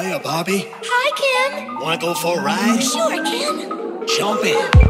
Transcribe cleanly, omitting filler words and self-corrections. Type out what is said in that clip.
Hiya, Bobby. Hi, Kim. Wanna go for a ride? Sure, Kim. Jump in.